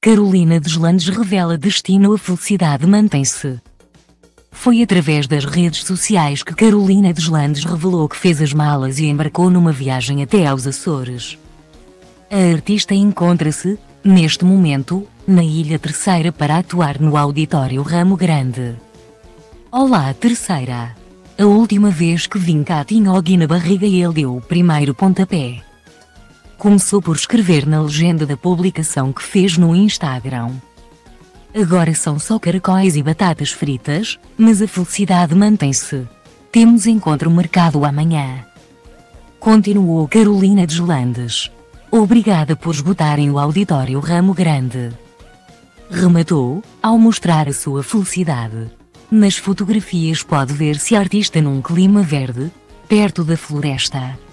Carolina Deslandes revela destino à felicidade mantém-se. Foi através das redes sociais que Carolina Deslandes revelou que fez as malas e embarcou numa viagem até aos Açores. A artista encontra-se, neste momento, na Ilha Terceira para atuar no Auditório Ramo Grande. Olá Terceira! A última vez que vim cá tinha o Gui na barriga e ele deu o primeiro pontapé. Começou por escrever na legenda da publicação que fez no Instagram. Agora são só caracóis e batatas fritas, mas a felicidade mantém-se. Temos encontro marcado amanhã. Continuou Carolina Deslandes. Obrigada por esgotarem o Auditório Ramo Grande. Rematou, ao mostrar a sua felicidade. Nas fotografias pode ver-se a artista num clima verde, perto da floresta.